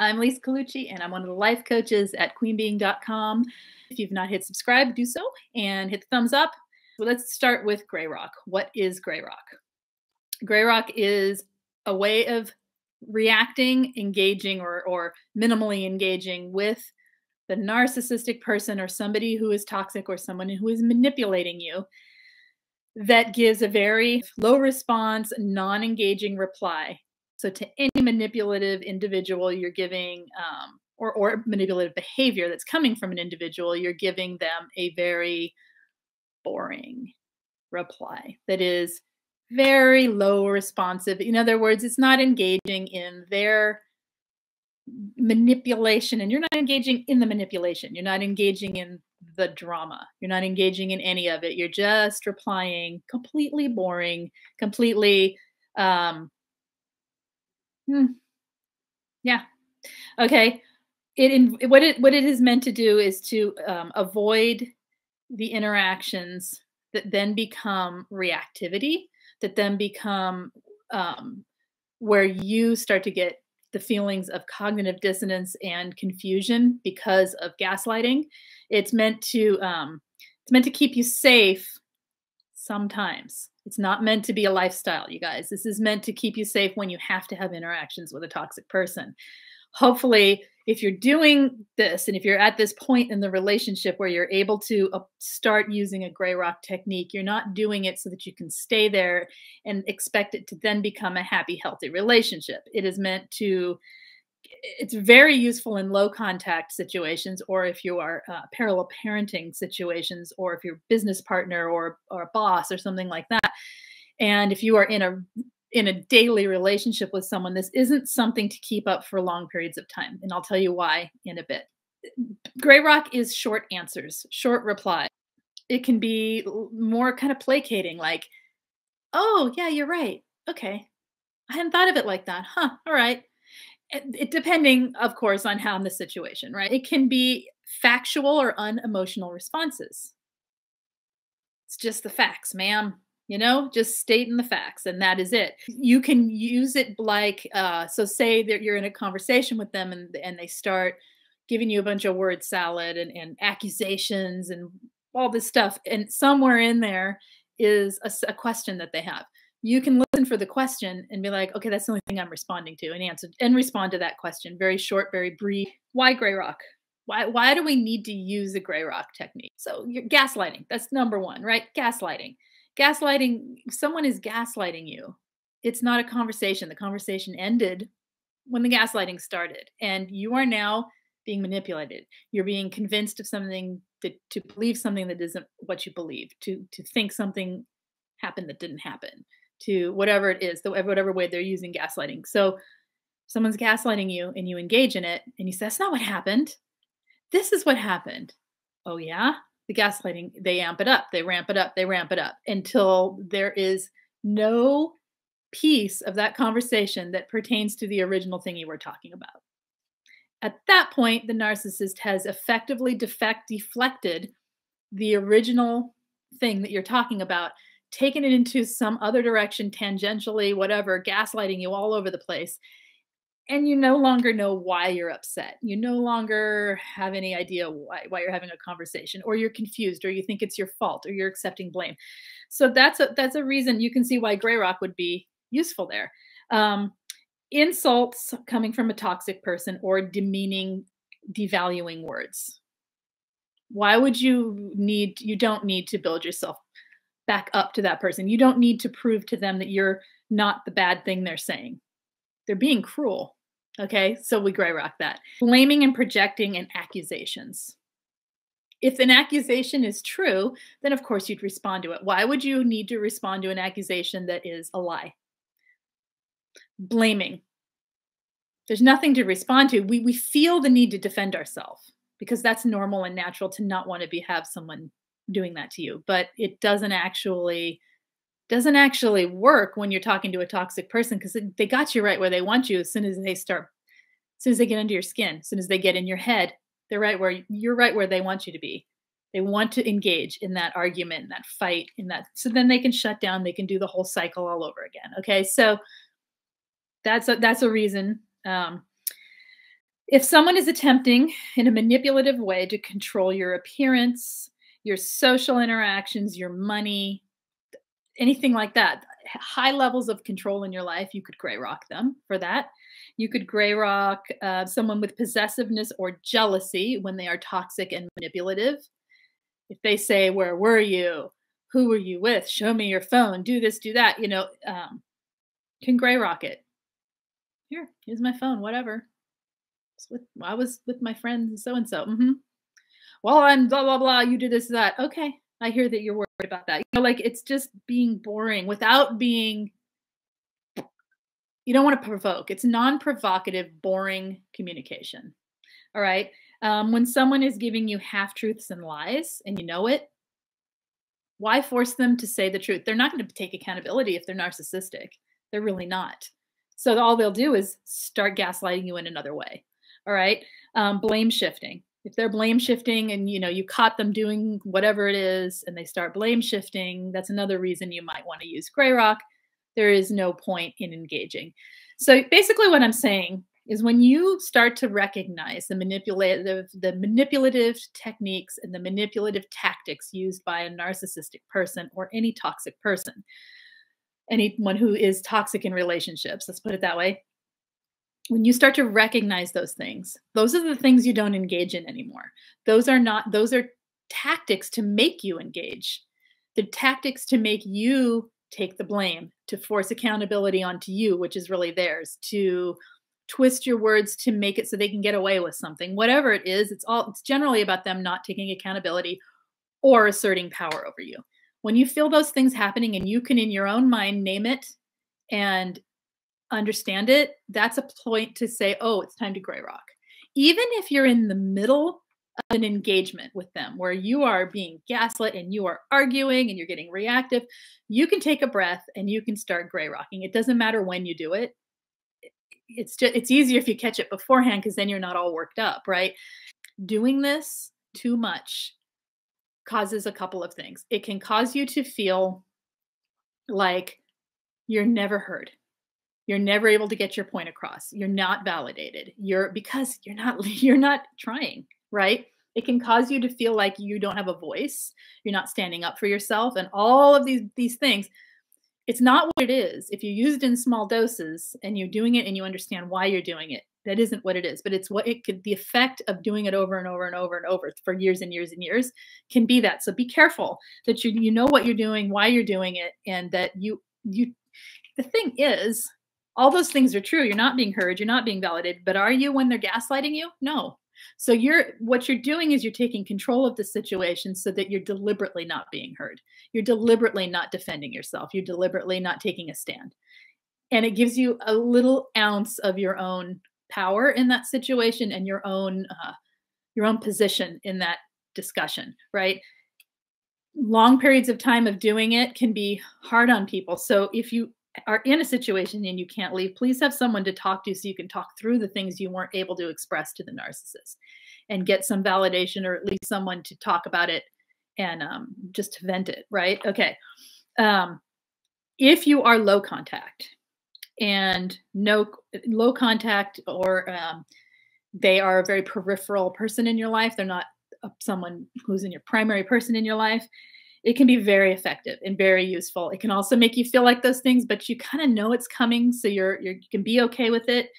I'm Lise Colucci, and I'm one of the life coaches at QueenBeeing.com. If you've not hit subscribe, do so and hit the thumbs up. Well, let's start with gray rock. What is gray rock? Gray rock is a way of reacting, engaging, or minimally engaging with the narcissistic person or somebody who is toxic or someone who is manipulating you that gives a very low response, non-engaging reply. So to any manipulative individual you're giving, or manipulative behavior that's coming from an individual, you're giving them a very boring reply that is very low responsive. In other words, it's not engaging in their manipulation, and you're not engaging in the manipulation. You're not engaging in the drama. You're not engaging in any of it. You're just replying completely boring, completely, yeah. Okay. What it is meant to do is to avoid the interactions that then become reactivity, that then become where you start to get the feelings of cognitive dissonance and confusion because of gaslighting. It's meant to keep you safe sometimes. It's not meant to be a lifestyle, you guys. This is meant to keep you safe when you have to have interactions with a toxic person. Hopefully, if you're doing this and if you're at this point in the relationship where you're able to start using a gray rock technique, you're not doing it so that you can stay there and expect it to then become a happy, healthy relationship. It is meant to, it's very useful in low contact situations, or if you are parallel parenting situations, or if you're a business partner or a boss or something like that. And if you are in a daily relationship with someone, this isn't something to keep up for long periods of time. And I'll tell you why in a bit. Gray rock is short answers, short reply. It can be more kind of placating, like, oh, yeah, you're right. Okay. I hadn't thought of it like that. Huh. All right. It, depending, of course, on how in the situation, right? It can be factual or unemotional responses. It's just the facts, ma'am. You know, just stating the facts, and that is it. You can use it like, so say that you're in a conversation with them and they start giving you a bunch of word salad and accusations and all this stuff. And somewhere in there is a question that they have. You can listen for the question and be like, okay, that's the only thing I'm responding to, and answer and respond to that question. Very short, very brief. Why gray rock? Why do we need to use the gray rock technique? So you're gaslighting. That's number one, right? Gaslighting. Gaslighting. Someone is gaslighting you. It's not a conversation. The conversation ended when the gaslighting started, and you are now being manipulated. You're being convinced of something, to believe something that isn't what you believe, to think something happened that didn't happen, to whatever it is, whatever way they're using gaslighting. So someone's gaslighting you and you engage in it and you say, that's not what happened. This is what happened. Oh yeah? The gaslighting, they amp it up, they ramp it up, they ramp it up until there is no piece of that conversation that pertains to the original thing you were talking about. At that point, the narcissist has effectively deflected the original thing that you're talking about, taken it into some other direction, tangentially, whatever, gaslighting you all over the place. And you no longer know why you're upset. You no longer have any idea why you're having a conversation, or you're confused, or you think it's your fault, or you're accepting blame. So that's a reason you can see why gray rock would be useful there. Insults coming from a toxic person, or demeaning, devaluing words. Why would you need, you don't need to build yourself back up to that person. You don't need to prove to them that you're not the bad thing they're saying. They're being cruel. Okay, so we gray rock that. Blaming and projecting and accusations. If an accusation is true, then of course you'd respond to it. Why would you need to respond to an accusation that is a lie? Blaming. There's nothing to respond to. We feel the need to defend ourselves because that's normal and natural to not want to have someone doing that to you, but it doesn't actually work when you're talking to a toxic person, because they got you right where they want you. As soon as they get under your skin, as soon as they get in your head, they're right where you're right where they want you to be. They want to engage in that argument, in that fight, in that. So then they can shut down. They can do the whole cycle all over again. Okay, so that's a reason. If someone is attempting in a manipulative way to control your appearance, your social interactions, your money, anything like that, high levels of control in your life, you could gray rock them for that. You could gray rock someone with possessiveness or jealousy when they are toxic and manipulative. If they say, where were you? Who were you with? Show me your phone. Do this, do that. You know, can gray rock it. Here, here's my phone, whatever. I was with my friend so-and-so. Well, I'm blah, blah, blah. You did this, that. Okay. I hear that you're worried about that. You know, like it's just being boring without being, you don't want to provoke. It's non-provocative, boring communication. All right. When someone is giving you half-truths and lies and you know it, why force them to say the truth? They're not going to take accountability if they're narcissistic. They're really not. So all they'll do is start gaslighting you in another way. All right. Blame shifting. If they're blame shifting and, you know, you caught them doing whatever it is and they start blame shifting, that's another reason you might want to use gray rock. There is no point in engaging. So basically what I'm saying is when you start to recognize the manipulative techniques and the manipulative tactics used by a narcissistic person or any toxic person, anyone who is toxic in relationships, let's put it that way. When you start to recognize those things, those are the things you don't engage in anymore. Those are tactics to make you engage. They're tactics to make you take the blame, to force accountability onto you, which is really theirs, to twist your words to make it so they can get away with something. Whatever it is, it's generally about them not taking accountability or asserting power over you. When you feel those things happening and you can in your own mind name it and understand it, that's a point to say, oh, it's time to gray rock. Even if you're in the middle of an engagement with them where you are being gaslit and you are arguing and you're getting reactive, you can take a breath and you can start gray rocking. It doesn't matter when you do it. It's easier if you catch it beforehand because then you're not all worked up, right? Doing this too much causes a couple of things. It can cause you to feel like you're never heard. You're never able to get your point across. You're not validated. Because you're not trying, right? It can cause you to feel like you don't have a voice. You're not standing up for yourself and all of these things. It's not what it is. If you use it in small doses and you're doing it and you understand why you're doing it, that isn't what it is, but it's what it could, the effect of doing it over and over and over and over for years and years and years can be that. So be careful that you know what you're doing, why you're doing it, and that the thing is, all those things are true. You're not being heard. You're not being validated, but are you when they're gaslighting you? No. So what you're doing is you're taking control of the situation so that you're deliberately not being heard. You're deliberately not defending yourself. You're deliberately not taking a stand. And it gives you a little ounce of your own power in that situation and your own position in that discussion, right? Long periods of time of doing it can be hard on people. So if you are in a situation and you can't leave, please have someone to talk to so you can talk through the things you weren't able to express to the narcissist and get some validation or at least someone to talk about it and just to vent it, right? Okay. If you are low contact and low contact or they are a very peripheral person in your life, they're not someone who's in your primary person in your life, it can be very effective and very useful. It can also make you feel like those things, but you kind of know it's coming, so you can be okay with it.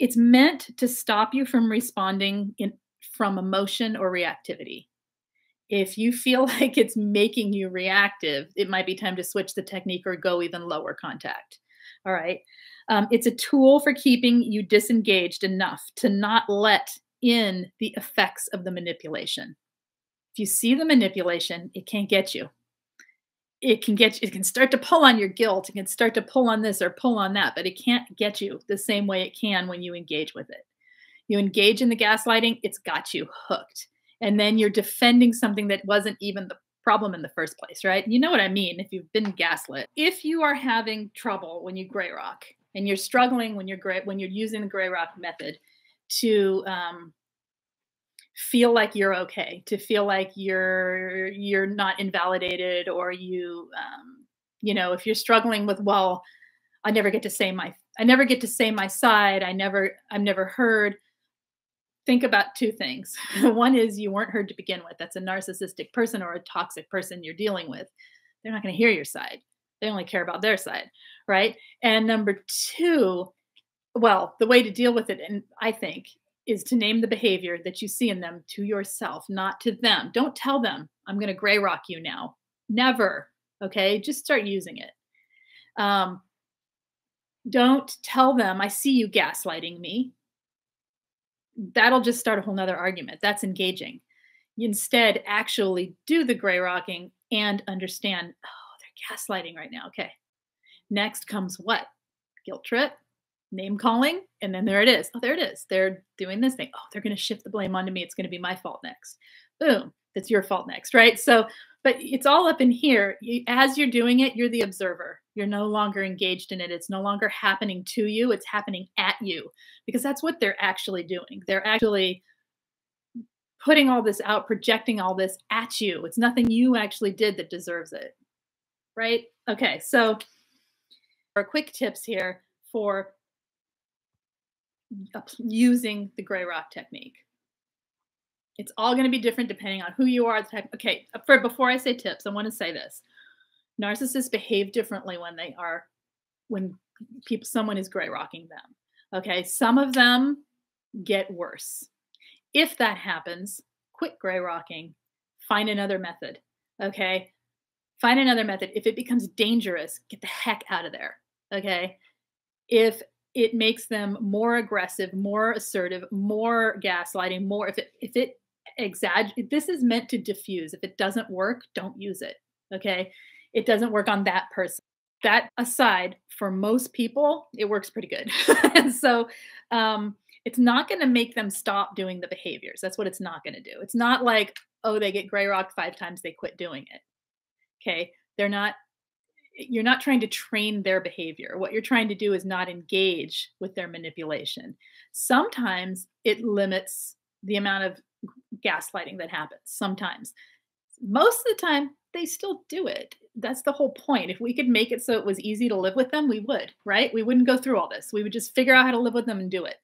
It's meant to stop you from responding from emotion or reactivity. If you feel like it's making you reactive, it might be time to switch the technique or go even lower contact. All right. It's a tool for keeping you disengaged enough to not let in the effects of the manipulation. If you see the manipulation, it can't get you. It can start to pull on your guilt. It can start to pull on this or pull on that, but it can't get you the same way it can when you engage with it. You engage in the gaslighting, it's got you hooked. And then you're defending something that wasn't even the problem in the first place, right? You know what I mean if you've been gaslit. If you are having trouble when you gray rock and you're struggling when you're using the gray rock method to feel like you're okay, to feel like you're not invalidated, or you know, if you're struggling with, well, I never get to say my I never get to say my side. I'm never heard. Think about two things. One is you weren't heard to begin with. That's a narcissistic person or a toxic person you're dealing with. They're not going to hear your side. They only care about their side, right? And number two, well, the way to deal with it, and I think, is to name the behavior that you see in them to yourself, not to them. Don't tell them, I'm going to gray rock you now. Never. Okay. Just start using it. Don't tell them, I see you gaslighting me. That'll just start a whole nother argument. That's engaging. Instead, actually do the gray rocking and understand, oh, they're gaslighting right now. Okay. Next comes what? Guilt trip, name calling. And then there it is. Oh, there it is. They're doing this thing. Oh, they're going to shift the blame onto me. It's going to be my fault next. Boom. That's your fault next. Right. So, but it's all up in here. As you're doing it, you're the observer. You're no longer engaged in it. It's no longer happening to you. It's happening at you, because that's what they're actually doing. They're actually putting all this out, projecting all this at you. It's nothing you actually did that deserves it. Right? Okay. So our quick tips here for using the gray rock technique. It's all going to be different depending on who you are. The type. Okay, before I say tips, I want to say this. Narcissists behave differently when they are, when people, someone is gray rocking them. Okay, some of them get worse. If that happens, quit gray rocking. Find another method. Okay, find another method. If it becomes dangerous, get the heck out of there. Okay, if it makes them more aggressive, more assertive, more gaslighting, more if it exaggerate. This is meant to diffuse. If it doesn't work, don't use it. Okay. It doesn't work on that person. That aside, for most people, it works pretty good. And so it's not going to make them stop doing the behaviors. That's what it's not going to do. It's not like, oh, they get gray rocked 5 times, they quit doing it. Okay. They're not, you're not trying to train their behavior. What you're trying to do is not engage with their manipulation. Sometimes it limits the amount of gaslighting that happens. Sometimes. Most of the time, they still do it. That's the whole point. If we could make it so it was easy to live with them, we would, right? We wouldn't go through all this. We would just figure out how to live with them and do it.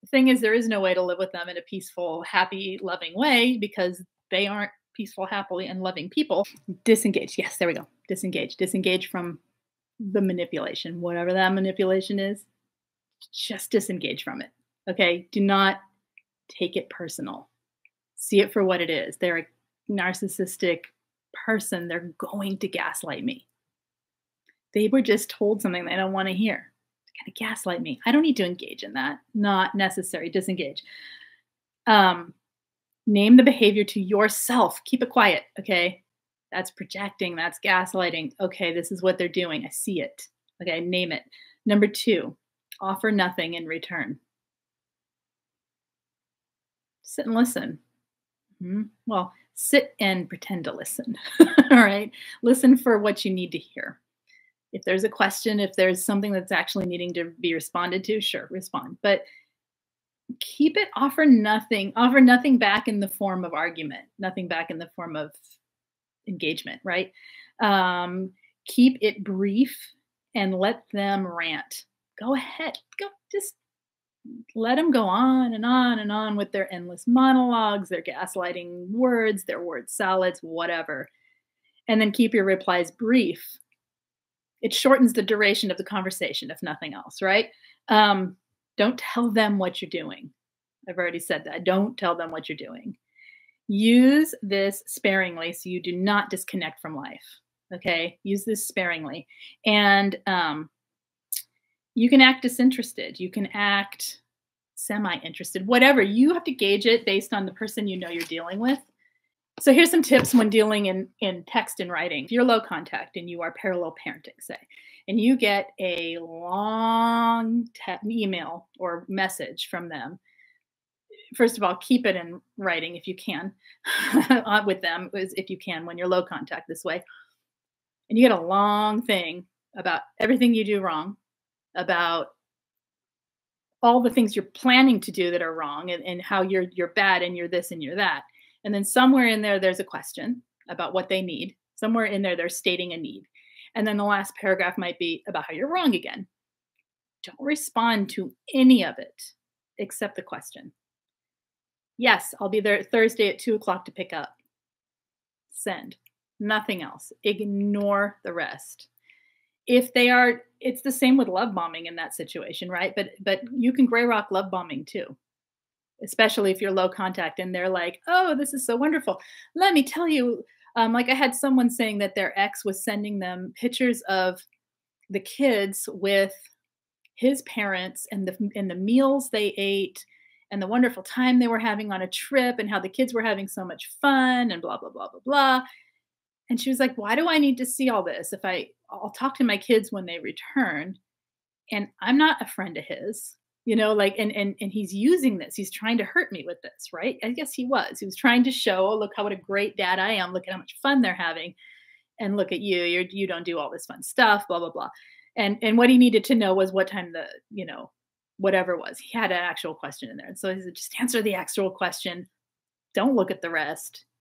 The thing is, there is no way to live with them in a peaceful, happy, loving way, because they aren't peaceful, happily, and loving people. Disengage. Yes, there we go. Disengage. Disengage from the manipulation, whatever that manipulation is. Just disengage from it. Okay? Do not take it personal. See it for what it is. They're a narcissistic person. They're going to gaslight me. They were just told something they don't want to hear. They're going to gaslight me. I don't need to engage in that. Not necessary. Disengage. Name the behavior to yourself. Keep it quiet. Okay. That's projecting. That's gaslighting. Okay. This is what they're doing. I see it. Okay. Name it. Number two, offer nothing in return. Sit and listen. Well, sit and pretend to listen. All right. Listen for what you need to hear. If there's a question, if there's something that's actually needing to be responded to, sure, respond. But keep it, offer nothing back in the form of argument, nothing back in the form of engagement, right? Keep it brief and let them rant. Go ahead. Go, just let them go on and on and on with their endless monologues, their gaslighting words, their word salads, whatever. And then keep your replies brief. It shortens the duration of the conversation, if nothing else, right? Don't tell them what you're doing. I've already said that. Don't tell them what you're doing. Use this sparingly so you do not disconnect from life. Okay? Use this sparingly. And you can act disinterested. You can act semi-interested. Whatever. You have to gauge it based on the person you know you're dealing with. So here's some tips when dealing in text and writing. If you're low contact and you are parallel parenting, say, and you get a long email or message from them, first of all, keep it in writing if you can with them, if you can, when you're low contact this way. And you get a long thing about everything you do wrong, about all the things you're planning to do that are wrong, and how you're bad and you're this and you're that. And then somewhere in there, there's a question about what they need. Somewhere in there, they're stating a need. And then the last paragraph might be about how you're wrong again. Don't respond to any of it except the question. Yes, I'll be there Thursday at 2 o'clock to pick up. Send. Nothing else. Ignore the rest. If they are, it's the same with love bombing in that situation, right? But you can gray rock love bombing too, especially if you're low contact and they're like, oh, this is so wonderful. Let me tell you, like I had someone saying that their ex was sending them pictures of the kids with his parents and the meals they ate and the wonderful time they were having on a trip and how the kids were having so much fun and blah, blah, blah, blah, blah. And she was like, why do I need to see all this? If I'll talk to my kids when they return, and I'm not a friend of his, you know, like, and he's using this, he's trying to hurt me with this, right? I guess he was trying to show, oh, look how, what a great dad I am. Look at how much fun they're having. And look at you, you don't do all this fun stuff, blah, blah, blah. And what he needed to know was what time the, you know, whatever it was, he had an actual question in there. And so he said, just answer the actual question. Don't look at the rest.